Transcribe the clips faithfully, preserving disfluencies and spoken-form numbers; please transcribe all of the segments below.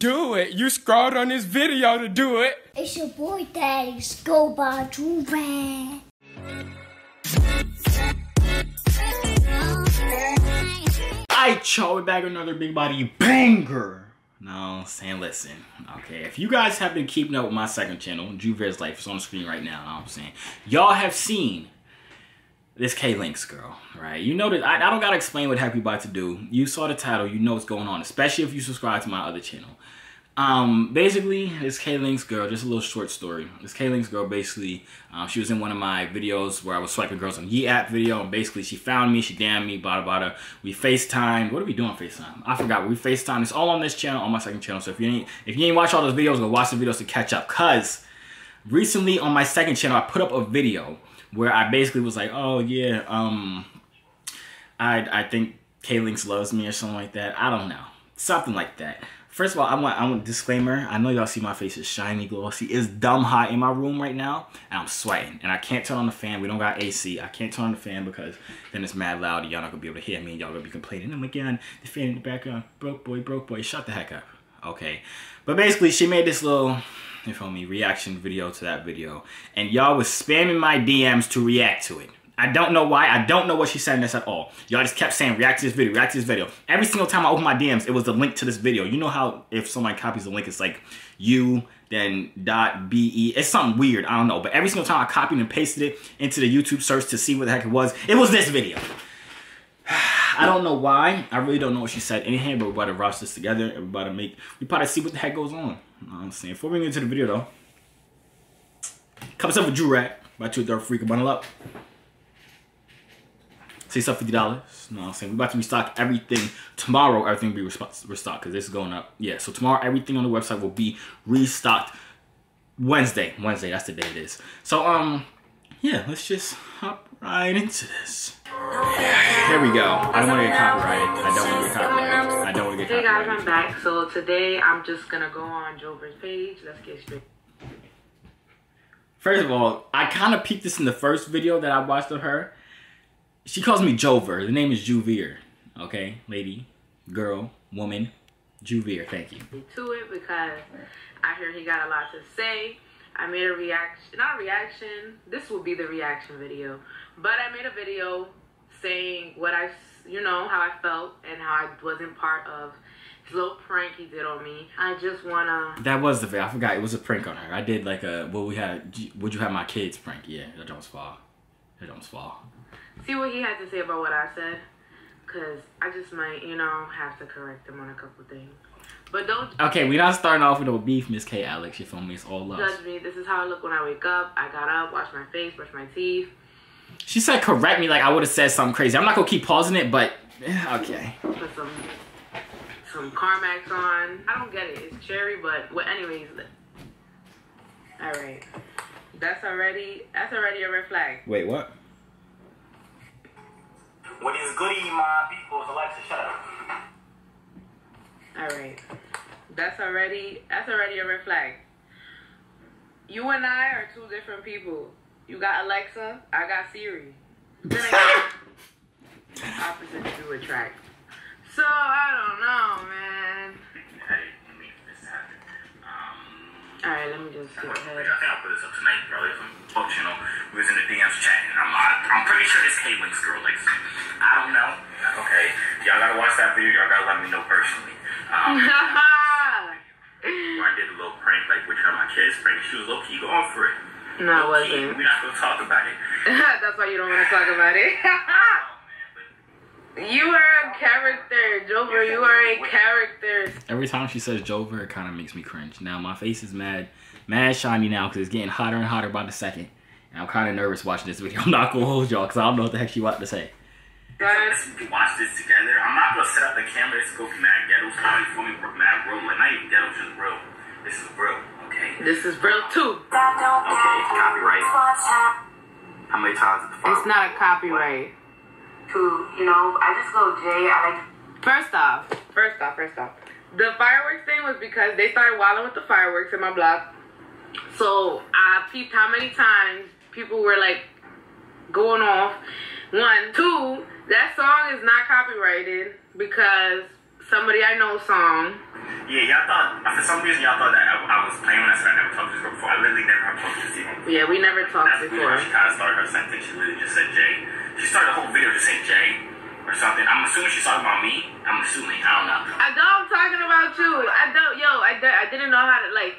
Do it. You scrawled on this video to do it. It's your boy, Daddy Scobar Joovier. Alright, y'all, we're back with another big body banger. No, I'm saying, listen, okay, if you guys have been keeping up with my second channel, Joovier's Life, it's on the screen right now, know what I'm saying, y'all have seen this Kay Linx girl, right? You know that, I, I don't gotta explain what Happy About to do. You saw the title, you know what's going on, especially if you subscribe to my other channel. Um, basically, this Kay Linx girl, just a little short story. This Kay Linx girl, basically, um, she was in one of my videos where I was swiping girls on Ye app video, and basically she found me, she damned me, bada bada. We FaceTimed. What are we doing FaceTime? I forgot. We FaceTimed. It's all on this channel, on my second channel. So if you ain't, if you ain't watch all those videos, go watch the videos to catch up. Cause recently on my second channel, I put up a video where I basically was like, oh yeah, um, I I think Kay Linx loves me or something like that. I don't know, something like that. First of all, I want, I want a disclaimer. I know y'all see my face is shiny, glossy. It's dumb hot in my room right now, and I'm sweating. And I can't turn on the fan. We don't got A C. I can't turn on the fan because then it's mad loud, and y'all not gonna be able to hear me, and y'all gonna be complaining. I'm like, yeah, the fan in the background. Broke boy, broke boy. Shut the heck up. Okay. But basically, she made this little, you feel me, reaction video to that video, and y'all was spamming my D Ms to react to it. I don't know why. I don't know what she said in this at all. Y'all just kept saying, react to this video, react to this video. Every single time I opened my D Ms, it was the link to this video. You know how if somebody copies the link, it's like you, then dot be. It's something weird. I don't know. But every single time I copied and pasted it into the YouTube search to see what the heck it was, it was this video. I don't know why. I really don't know what she said. Anything, but we're about to rush this together. We're about to make, we probably see what the heck goes on. I'm saying, before we get into the video, though, come up with Joorag by two-third freak, bundle up. Say stuff fifty dollars. No, I'm saying we're about to restock everything. Tomorrow, everything will be restocked because this is going up. Yeah, so tomorrow, everything on the website will be restocked Wednesday. Wednesday, that's the day it is. So, um, yeah, let's just hop right into this. Here we go. I don't want to get copyrighted. I don't want to get copyrighted. I don't want to get copyrighted. Hey guys, I'm back. So today, I'm just going to go on Joovier's page. Let's get straight. First of all, I kind of peeked this in the first video that I watched of her. She calls me Joovier. The name is Joovier. Okay, lady, girl, woman, Joovier. Thank you. To it because I hear he got a lot to say. I made a reaction, not a reaction. This will be the reaction video, but I made a video saying what I, you know, how I felt and how I wasn't part of his little prank he did on me. I just wanna. That was the video. I forgot it was a prank on her. I did like a well, we had. Would you have my kids prank? Yeah, that don't fall. That don't fall. See what he had to say about what I said, because I just might, you know, have to correct him on a couple things. But don't... Okay, we're not starting off with no beef, Miss K. Alex. You feel me? It's all love. Judge me. This is how I look when I wake up. I got up, wash my face, brush my teeth. She said correct me like I would have said something crazy. I'm not going to keep pausing it, but... Okay. Put some, some Carmex on. I don't get it. It's cherry, but... Well, anyways. All right. That's already... That's already a red flag. Wait, what? What is goody, my people, the lights are shut up. Alright. That's already that's already a red flag. You and I are two different people. You got Alexa, I got Siri. Then I got opposites do attract. So I don't know, man. Alright, let me just get ahead. I think I put this up tonight, probably from both channel. We was in the D Ms chatting. I'm I, I'm pretty sure this Kay Linx girl likes me. I don't know. Okay, y'all gotta watch that video. Y'all gotta let me know personally. Um, I did a little prank, like which one of my kids prank. She was low key going for it. No, low it wasn't. We're not gonna talk about it. That's why you don't want to talk about it. You are a character, Joovier. You are a character. Every time she says Joovier, it kind of makes me cringe. Now, my face is mad, mad shiny now because it's getting hotter and hotter by the second. And I'm kind of nervous watching this video. I'm not going to hold y'all because I don't know what the heck she wanted to say. Guys, we watch this together. I'm not going to set up the camera. This is going to be mad ghetto. Sorry for me, we're mad real. Like, not even ghetto, just real. This is real, okay? This is real, too. Okay, copyright. How many times is the phone? It's not a copyright. Who, you know, I just go Jay, I like... First off, first off, first off. The fireworks thing was because they started wilding with the fireworks in my block. So I peeped how many times people were, like, going off. One. Two, that song is not copyrighted because Somebody I Know song. Yeah, y'all thought, for some reason, y'all thought that I, I was playing when I said I never talked to this girl before. I literally never have talked to this girl before. Yeah, we never talked That's before. That's weird how she kind of started her sentence. She literally just said Jay. She started the whole video just saying Jay or something. I'm assuming she's talking about me. I'm assuming. I don't know. I know I'm talking about you. I don't, yo, I, I didn't know how to, like,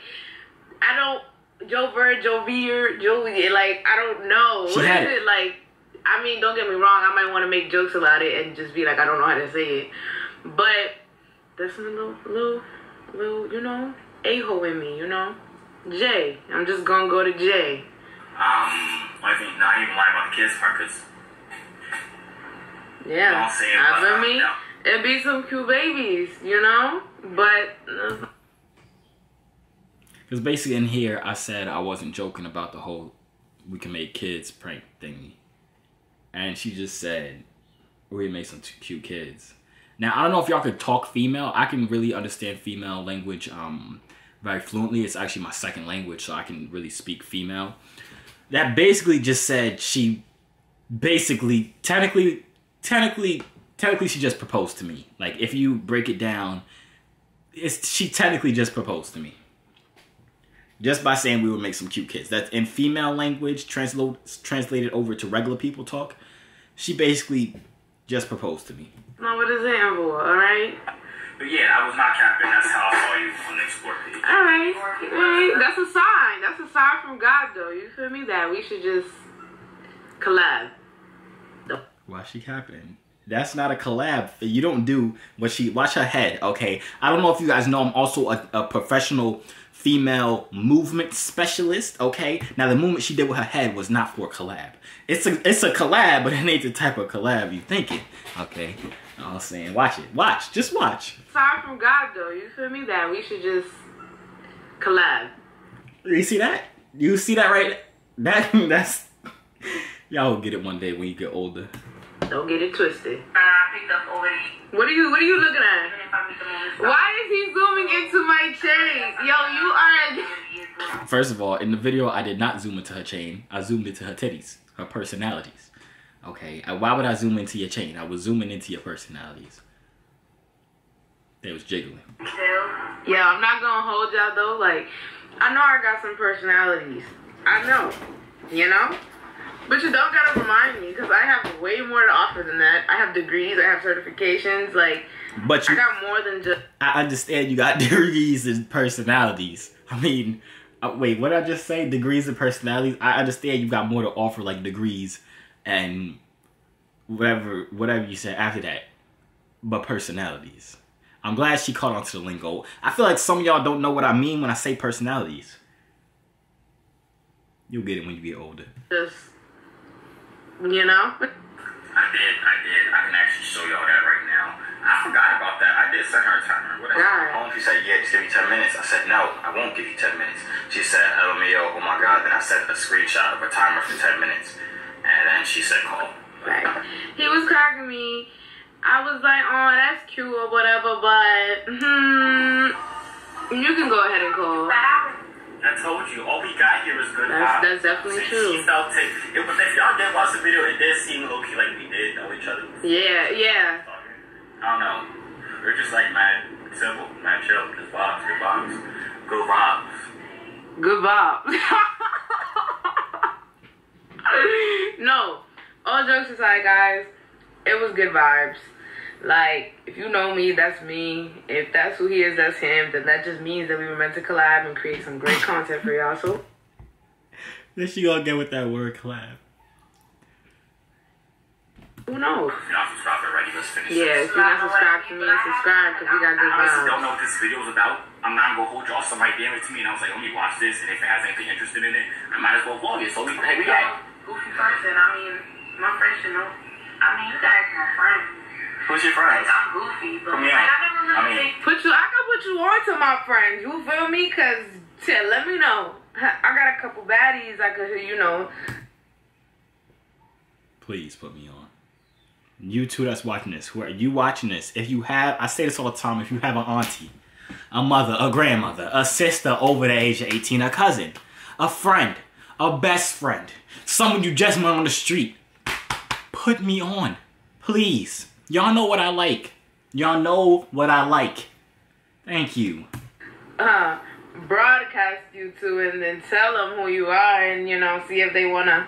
I don't, Joovier, Joovier, Joovier, like, I don't know. She what had is it? it? Like, I mean, don't get me wrong. I might want to make jokes about it and just be like, I don't know how to say it. But that's a little, little, little, you know, a-hole in me, you know? Jay. I'm just going to go to Jay. Um, I think not even lie about the kids part, because... Yeah. Don't say it, I but, mean, uh, no. It'd be some cute babies, you know? But... Because basically in here, I said I wasn't joking about the whole we can make kids prank thingy. And she just said, we make some cute kids. Now, I don't know if y'all could talk female. I can really understand female language um, very fluently. It's actually my second language, so I can really speak female. That basically just said she basically, technically, technically, technically she just proposed to me. Like, if you break it down, it's, she technically just proposed to me. Just by saying we would make some cute kids. That's in female language, translo translated over to regular people talk. She basically just proposed to me. Not with his hand for, alright? But yeah, I was not capping. That's how I saw you on the Explore page. Alright. Hey, that's a sign. That's a sign from God, though. You feel me? That we should just collab. Why she capping? That's not a collab. You don't do what she... Watch her head, okay? I don't know if you guys know, I'm also a, a professional female movement specialist, okay? Now, the movement she did with her head was not for a collab. It's a, it's a collab, but it ain't the type of collab you thinking, okay? I'm saying, watch it. Watch. Just watch. Sorry from God, though. You feel me? That we should just collab. You see that? You see that right? That, that's... Y'all will get it one day when you get older. Don't get it twisted. Uh, I picked up already. What are you, what are you looking at? Why is he zooming into my chain? Yo, you are... First of all, in the video, I did not zoom into her chain. I zoomed into her titties, her personalities. Okay, I, why would I zoom into your chain? I was zooming into your personalities. They was jiggling. Yeah, I'm not gonna hold y'all though. Like, I know I got some personalities. I know, you know? But you don't gotta remind me, because I have way more to offer than that. I have degrees, I have certifications, like, but you, I got more than just... I understand you got degrees and personalities. I mean, uh, wait, what did I just say? Degrees and personalities? I understand you got more to offer, like, degrees and whatever, whatever you said after that. But personalities. I'm glad she caught on to the lingo. I feel like some of y'all don't know what I mean when I say personalities. You'll get it when you get older. Just... You know? I did, I did. I can actually show y'all that right now. I forgot about that. I did send her a timer. Whatever. Right. She said, yeah, just give me ten minutes. I said, no, I won't give you ten minutes. She said, L M A O, oh my God. Then I sent a screenshot of a timer for ten minutes. And then she said, call. Right. He was cracking me. I was like, oh, that's cute or whatever, but, hmm, you can go ahead and call. I told you, all we got here is good vibes. That's, that's definitely so true. She felt it. It was, if y'all did watch the video, it did seem low-key like we did know each other. Yeah, yeah. I don't know. We're just like mad simple, mad chill, just vibes, good vibes, good vibes. Good vibes. No, all jokes aside, guys, it was good vibes. Like, if you know me, that's me. If that's who he is, that's him. Then that just means that we were meant to collab and create some great content for y'all. So then she gonna get with that word collab. Who knows? If you're not subscribed already, let's finish. Yeah, if you're not subscribed to me, subscribe because we got good vibes. I honestly don't know what this video was about. I'm not gonna hold y'all. Somebody damn it to me, and I was like, let me watch this. And if it has anything interesting in it, I might as well vlog it. So we hey, we got goofy content. I mean, my friends should know. I mean, you guys are my friends. Who's your friends? Like, I'm goofy, but like, I never really I mean, think... Put you, I can put you on to my friends, you feel me? Because, let me know. I got a couple baddies I could, you know. Please put me on. You two that's watching this, who are you watching this? If you have, I say this all the time, if you have an auntie, a mother, a grandmother, a sister over the age of eighteen, a cousin, a friend, a best friend, someone you just met on the street, put me on, please. Y'all know what I like. Y'all know what I like. Thank you. Uh, broadcast you to and then tell them who you are and, you know, see if they want to,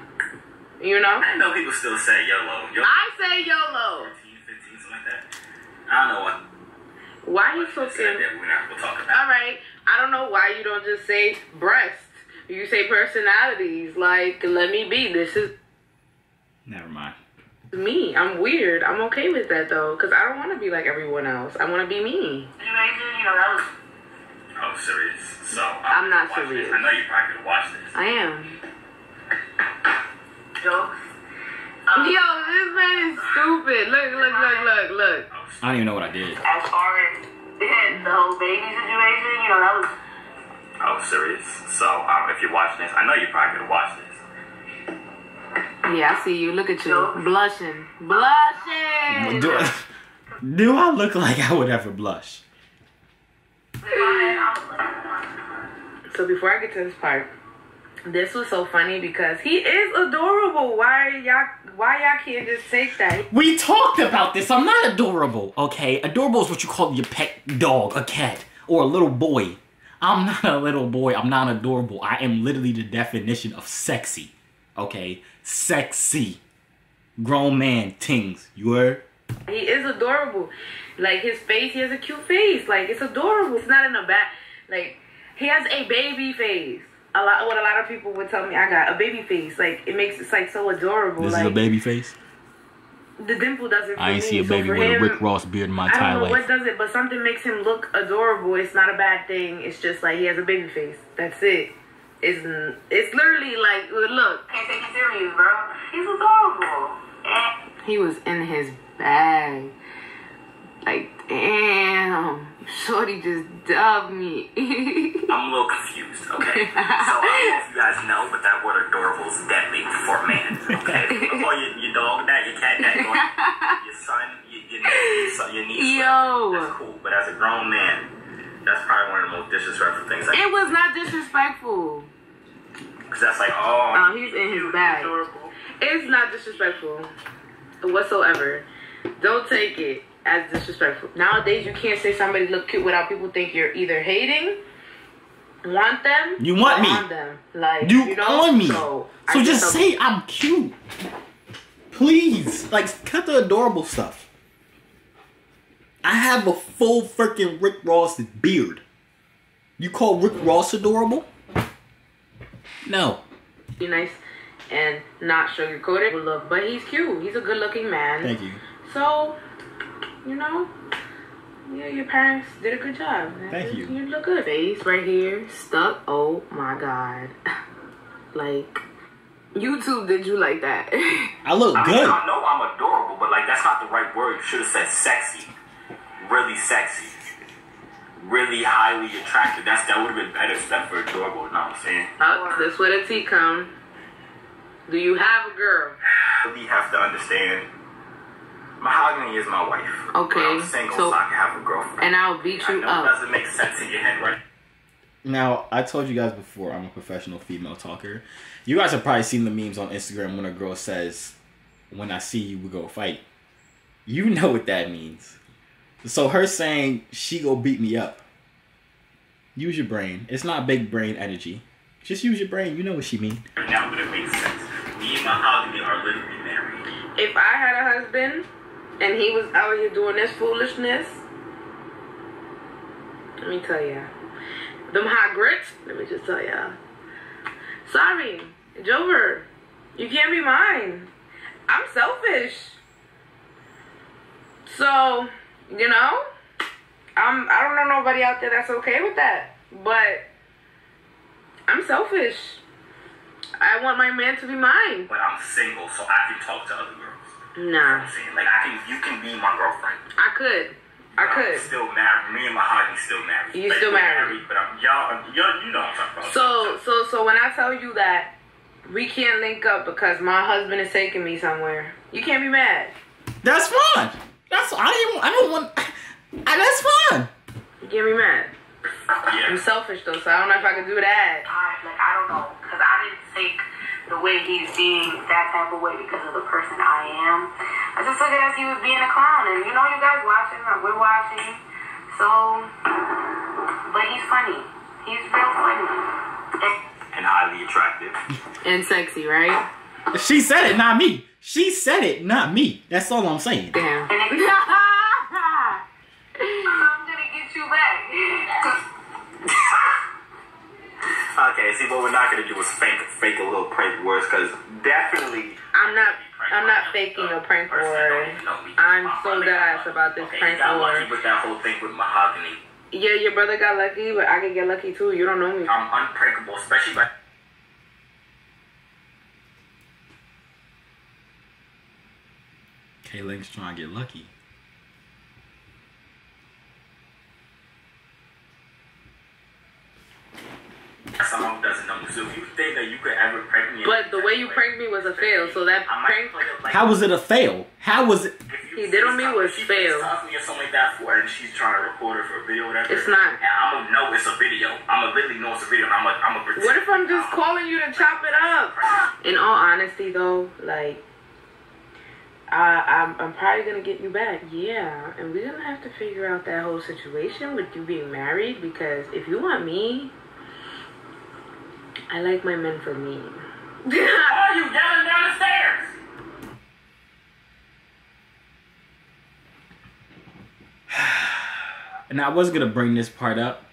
you know. I know people still say YOLO. YOLO. I say YOLO. fourteen, fifteen, something like that. I don't know what. Why you fucking... Alright, I don't know why you don't just say breast. You say personalities. Like, let me be. This is... Never mind. Me. I'm weird. I'm okay with that, though. Because I don't want to be like everyone else. I want to be me. Anyway, you know, that was... Oh, serious. So, I'm, I'm not serious. This. I know you're probably going to watch this. I am. Jokes. Um, Yo, this man is stupid. Look, look, look, look, look. I don't even know what I did. As far as the whole baby situation, you know, that was... I was serious. So, um, if you're watching this, I know you're probably going to watch this. Yeah, I see you. Look at you. Jokes. Blushing. Blushing! Do I, do I look like I would ever blush? So before I get to this part, this was so funny because he is adorable. Why y'all why y'all can't just take that? We talked about this. I'm not adorable, okay? Adorable is what you call your pet dog, a cat, or a little boy. I'm not a little boy. I'm not adorable. I am literally the definition of sexy, okay? Sexy. Grown man things. You heard? He is adorable. Like, his face, he has a cute face. Like, it's adorable. It's not in a bad... Like, he has a baby face. A lot, what a lot of people would tell me, I got a baby face. Like, it makes it like so adorable. This like, is a baby face. The dimple doesn't. I ain't see a baby so with him, a Rick Ross beard in my entire life. I don't know life. What does it, but something makes him look adorable. It's not a bad thing. It's just like he has a baby face. That's it. It's it's literally like look. Can't take you serious, bro. He's adorable. He was in his bag. Like damn, shorty just dubbed me. I'm a little confused, okay? So I don't know if you guys know, but that word adorable is deadly for man, okay? Before your, your dog, that your cat, that your son, your, your niece, your niece. Yo, that's cool, but as a grown man, that's probably one of the most disrespectful things. I it was do. Not disrespectful. Cause that's like, oh, oh he's in his bag. Adorable. It's not disrespectful whatsoever. Don't take it as disrespectful. Nowadays, you can't say somebody look cute without people think you're either hating, want them, you want me, on them. Like you, you know? On me. So, so just say me. I'm cute, please. Like cut the adorable stuff. I have a full freaking Rick Ross beard. You call Rick Ross adorable? No. Be nice and not sugarcoated. Look, but he's cute. He's a good-looking man. Thank you. So. You know, yeah, your parents did a good job. Man. Thank you. You look good. Face right here, stuck. Oh my God. Like, YouTube did you like that? I look I good. Mean, I know I'm adorable, but like, that's not the right word. You should have said sexy. Really sexy. Really highly attractive. That's, that would have been better stuff for adorable, you know what I'm saying? Oh, that's where the tea come. Do you have a girl? You have to understand. Mahogany is my wife. Okay. When I'm single, so, so I can have a girlfriend. And I'll beat you I know up. It doesn't make sense in your head, right? Now, I told you guys before, I'm a professional female talker. You guys have probably seen the memes on Instagram when a girl says, "When I see you, we go fight." You know what that means. So her saying, "She go beat me up." Use your brain. It's not big brain energy. Just use your brain. You know what she means. Now, but it makes sense. Me and Mahogany are literally married. If I had a husband... and he was out here doing this foolishness. Let me tell y'all. Them hot grits. Let me just tell y'all. Sorry, Joovier. You can't be mine. I'm selfish. So, you know, I'm, I don't know nobody out there that's okay with that. But I'm selfish. I want my man to be mine. But I'm single, so I can talk to other girls. Nah. I'm saying, like, I can, you can be my girlfriend. I could. I but could. I'm still married. Me and Mahogany still married. You like, still married. married. But I'm y'all, you know what I'm talking about. So, so, so when I tell you that we can't link up because my husband is taking me somewhere, you can't be mad. That's fine. That's I didn't. I don't want. I, that's fine. You can't be mad. Yeah. I'm selfish though, so I don't know if I can do that. I, like I don't know, cause I didn't take the way he's being that type of way because of the person I am. I just took it as he was being a clown, and you know, you guys watching, like we're watching. So, but he's funny. He's real funny. And highly attractive. And sexy, right? She said it, not me. She said it, not me. That's all I'm saying. Damn. I'm gonna get you back. Okay, see, what we're not gonna do is fake, fake a little prank words, cause definitely I'm not, I'm not faking a prank word. I'm so dead-ass about this prank word. With that whole thing with Mahogany. Yeah, your brother got lucky, but I can get lucky too. You don't know me. I'm unprankable, especially by. Kay Linx trying to get lucky. Someone doesn't know me. So if you think that you could ever prank me, but the way you pranked me was a fail. So that prank, how was it a fail? How was it? He did on me was fail. Me or something like that for her, and she's trying to record it for a video, whatever. It's not. And I'm gonna know it's a video. I'm gonna literally know it's a video. And I'm gonna, I'm gonna. What if I'm just calling you to chop it up? In all honesty, though, like, I, I'm, I'm probably gonna get you back. Yeah, and we're gonna have to figure out that whole situation with you being married, because if you want me. I like my men for me. Why are you yelling down the stairs? And I wasn't going to bring this part up.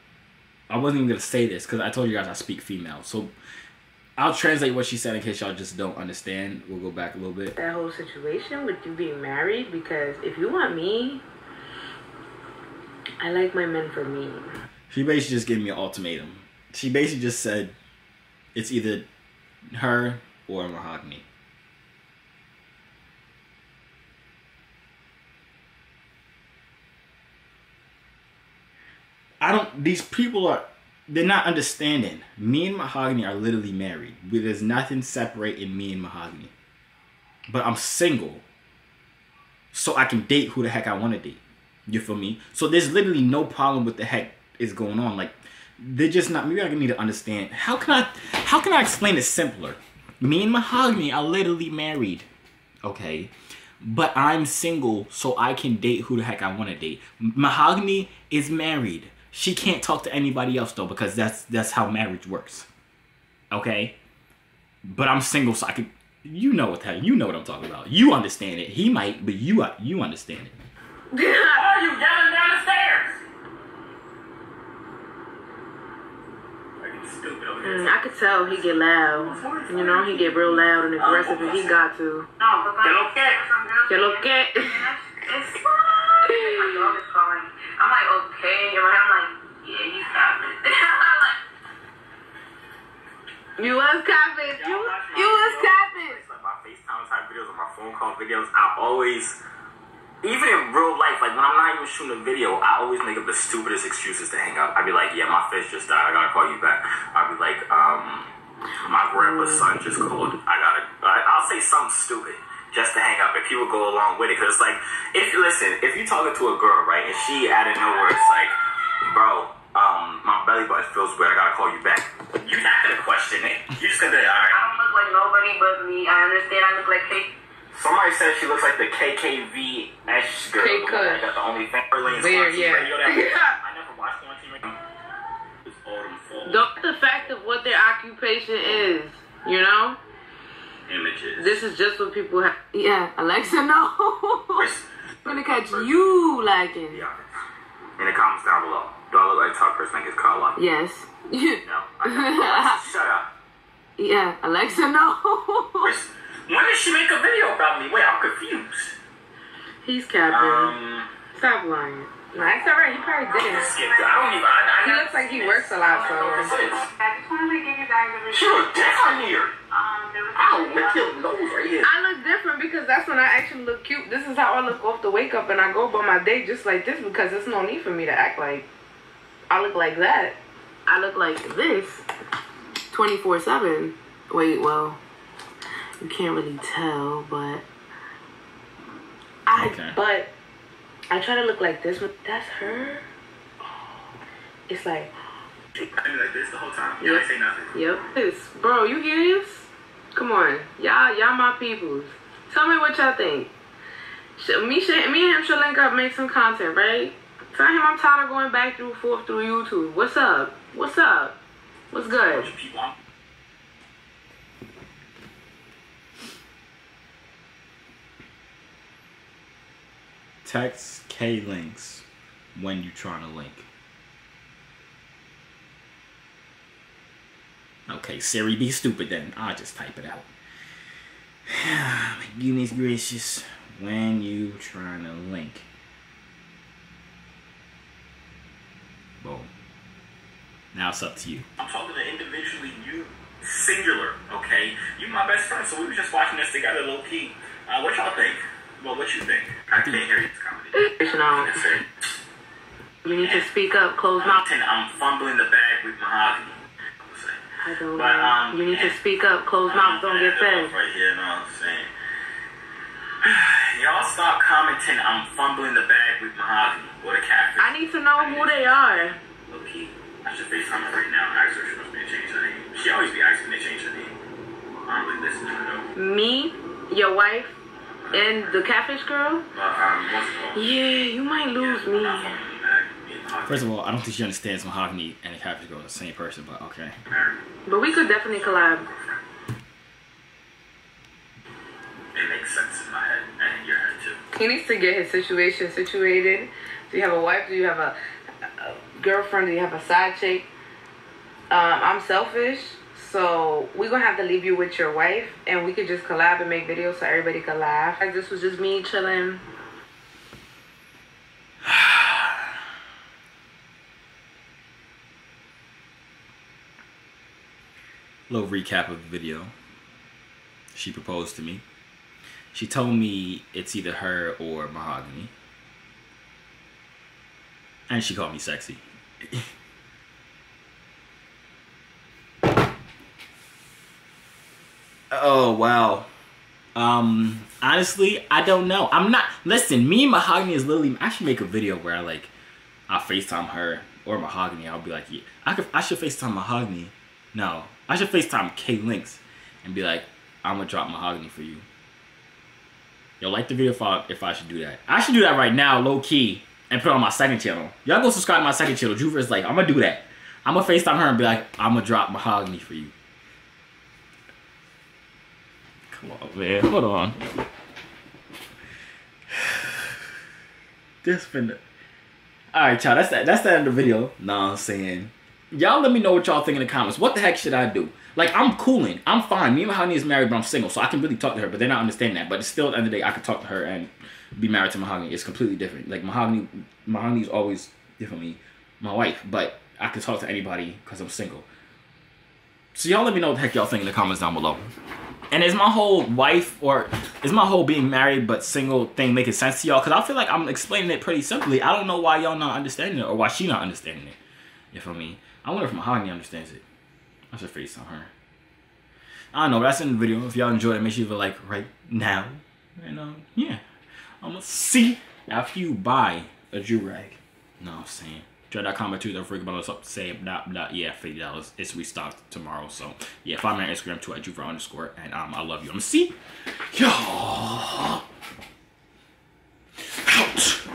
I wasn't even going to say this because I told you guys I speak female. So I'll translate what she said in case y'all just don't understand. We'll go back a little bit. That whole situation with you being married, because if you want me, I like my men for me. She basically just gave me an ultimatum. She basically just said, it's either her or Mahogany. I don't, these people are, they're not understanding. Me and Mahogany are literally married. There's nothing separating me and Mahogany. But I'm single. So I can date who the heck I want to date. You feel me? So there's literally no problem with the heck is going on. Like, they're just not, maybe I need to understand. How can I, how can I explain it simpler? Me and Mahogany are literally married, okay? But I'm single, so I can date who the heck I want to date. Mahogany is married. She can't talk to anybody else, though, because that's, that's how marriage works, okay? But I'm single, so I can, you know what that, you know what I'm talking about. You understand it. He might, but you, you understand it. Why are you yelling down the stairs? Mm, I could tell he get loud. You know, he get real loud and aggressive, and he got to. Que lo que? Que lo que? It's fine. My dog is calling. I'm like, okay. You're right. I'm like, yeah, you stop it. You was capping. You, you was capping. Like my FaceTime type videos or my phone call videos, I always, even in real life, like when I'm not even shooting a video, I always make up the stupidest excuses to hang up. I'd be like, yeah, my fish just died. I gotta call you back. I'd be like, um, my grandpa's son just called. I gotta, I'll say something stupid just to hang up. If you would go along with it, because it's like, if you listen, if you talking to a girl, right, and she out of nowhere, it's like, bro, um, my belly button feels weird. I gotta call you back. You're not gonna question it. You're just gonna be like, all right. I don't look like nobody but me. I understand. I look like Kate. Somebody said she looks like the K K V S girl. K K. That's the only thing. Weird, yeah. Radio, that I never watched one T V. It's all don't the fact of what their occupation is, you know? Images. This is just what people have. Yeah, Alexa, no. I'm gonna catch you liking. Yeah. In the comments down below, do I look like the top person that gets caught up? Yes. No. Alexa, shut up. Yeah, Alexa, no. When did she make a video about me? Wait, I'm confused. He's capping. Um, Stop lying. No, it's alright. He probably didn't. I don't even. I, I he looks like he works a lot, so. I just wanted to give you guys a. She looked different here. Um, there was I look your nose right here. I look different because that's when I actually look cute. This is how I look off the wake up, and I go by my day just like this because there's no need for me to act like I look like that. I look like this, twenty-four seven. Wait, well. You can't really tell, but I okay. But I try to look like this. But that's her. It's like. I do like this the whole time. You yep. Don't say nothing. Yep. Bro, you hear this? Come on, y'all, y'all my peoples. Tell me what y'all think. Me, me and him should link up, make some content, right? Tell him I'm tired of going back through forth through YouTube. What's up? What's up? What's good? Text Kay Linx when you trying to link. Okay, Siri, be stupid then. I'll just type it out. Goodness gracious. When you trying to link. Boom. Now it's up to you. I'm talking to individually you, singular, okay? You my best friend, so we were just watching this together low key. Uh, what y'all think? Well, what you think? I can't hear you. It's comedy. You need to speak up, close mouth. I'm fumbling the bag with Mahogany. I don't but, um, know. You need to speak up, close mouth, don't get fed. Right here, you know what I'm saying? Y'all stop commenting, I'm fumbling the bag with Mahogany or the catfish. I need to know I who they are. Look, he, I should FaceTime her right now. I asked her if she must be changed her name. She always be asking me to change her name. I don't really listen to her though. Me, your wife, uh, and the catfish girl? But, um, yeah, you might lose yeah, me. I'm First of all, I don't think she understands Mahogany and the Catfish Girl are the same person, but okay. But we could definitely collab. It makes sense in my head and in your head too. He needs to get his situation situated. Do you have a wife? Do you have a, a girlfriend? Do you have a side chick? Um, I'm selfish, so we're gonna have to leave you with your wife, and we could just collab and make videos so everybody could laugh. Like this was just me chilling. Little recap of the video. She proposed to me. She told me it's either her or Mahogany. And she called me sexy. Oh, wow. Um, honestly, I don't know. I'm not, listen, me and Mahogany is literally, I should make a video where I like, I FaceTime her or Mahogany. I'll be like, yeah, I, could, I should FaceTime Mahogany. No, I should FaceTime Kay Linx and be like, I'm gonna drop Mahogany for you. Yo, like the video if I, if I should do that. I should do that right now, low key, and put it on my second channel. Y'all go subscribe to my second channel, Joovier's Life. I'm gonna do that. I'm gonna FaceTime her and be like, I'm gonna drop Mahogany for you. Come on, man, hold on. This been the... Alright, y'all, that's, that, that's the end of the video. Nah, I'm saying. Y'all let me know what y'all think in the comments. What the heck should I do? Like, I'm cooling. I'm fine. Me and Mahogany is married, but I'm single, so I can really talk to her, but they're not understanding that. But it's still, at the end of the day, I can talk to her and be married to Mahogany. It's completely different. Like, Mahogany, Mahogany's always definitely my wife, but I can talk to anybody because I'm single. So y'all let me know what the heck y'all think in the comments down below. And is my whole wife, or is my whole being married but single thing making sense to y'all? Because I feel like I'm explaining it pretty simply. I don't know why y'all not understanding it, or why she not understanding it. You feel me? I wonder if Mahogany understands it. I should FaceTime her. I don't know, that's in the video. If y'all enjoyed it, make sure you leave a like right now. And um, yeah. I'm gonna see after you buy a Joorag. No, I'm saying. Joorag dot com, too, they're freaking about us up. Say, blah, blah, yeah, fifty dollars. It's restocked tomorrow. So, yeah, follow me on Instagram, too, at Joovier underscore. And um, I love you. I'm gonna see y'all.